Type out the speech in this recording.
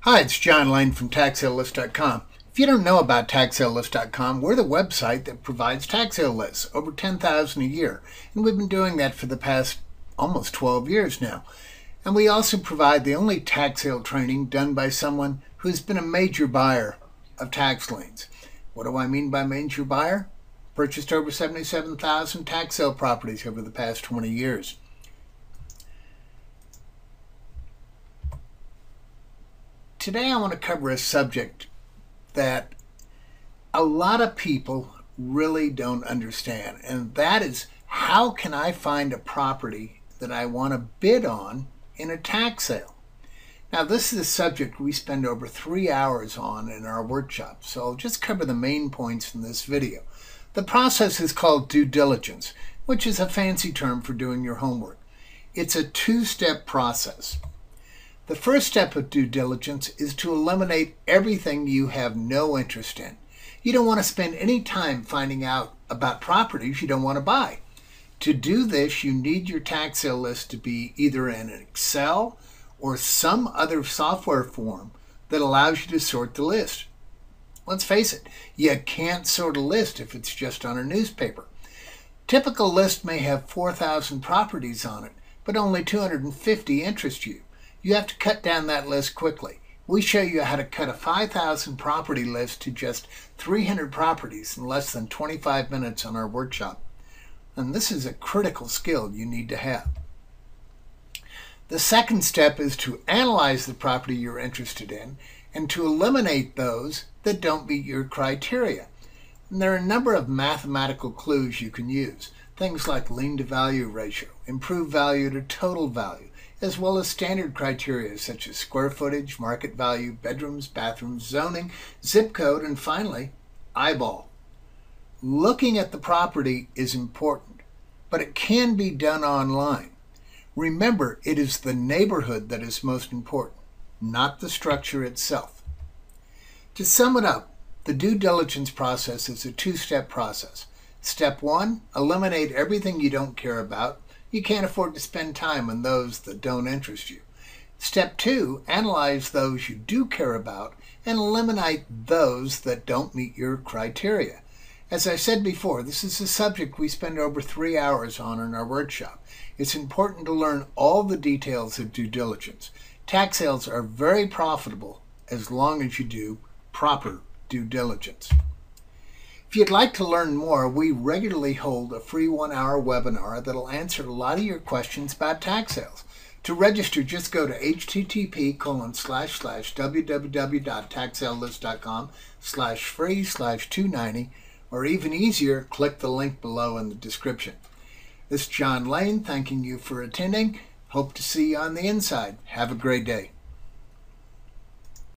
Hi, it's John Lane from TaxSaleList.com. If you don't know about TaxSaleList.com, we're the website that provides tax sale lists, over 10,000 a year. And we've been doing that for the past almost 12 years now. And we also provide the only tax sale training done by someone who's been a major buyer of tax liens. What do I mean by major buyer? Purchased over 77,000 tax sale properties over the past 20 years. Today I want to cover a subject that a lot of people really don't understand, and that is, how can I find a property that I want to bid on in a tax sale? Now, this is a subject we spend over 3 hours on in our workshop, so I'll just cover the main points in this video. The process is called due diligence, which is a fancy term for doing your homework. It's a two-step process. The first step of due diligence is to eliminate everything you have no interest in. You don't want to spend any time finding out about properties you don't want to buy. To do this, you need your tax sale list to be either in Excel or some other software form that allows you to sort the list. Let's face it, you can't sort a list if it's just on a newspaper. Typical list may have 4,000 properties on it, but only 250 interest you. You have to cut down that list quickly. We show you how to cut a 5,000 property list to just 300 properties in less than 25 minutes on our workshop. And this is a critical skill you need to have. The second step is to analyze the property you're interested in and to eliminate those that don't meet your criteria. And there are a number of mathematical clues you can use. Things like lien-to-value ratio, improved value to total value, as well as standard criteria such as square footage, market value, bedrooms, bathrooms, zoning, zip code, and finally, eyeball. Looking at the property is important, but it can be done online. Remember, it is the neighborhood that is most important, not the structure itself. To sum it up, the due diligence process is a two-step process. Step one, eliminate everything you don't care about. You can't afford to spend time on those that don't interest you. Step two, analyze those you do care about and eliminate those that don't meet your criteria. As I said before, this is a subject we spend over 3 hours on in our workshop. It's important to learn all the details of due diligence. Tax sales are very profitable as long as you do proper due diligence. If you'd like to learn more, we regularly hold a free 1-hour webinar that'll answer a lot of your questions about tax sales. To register, just go to http://www.taxsalelist.com/free/290, or even easier, click the link below in the description. This is John Lane thanking you for attending. Hope to see you on the inside. Have a great day.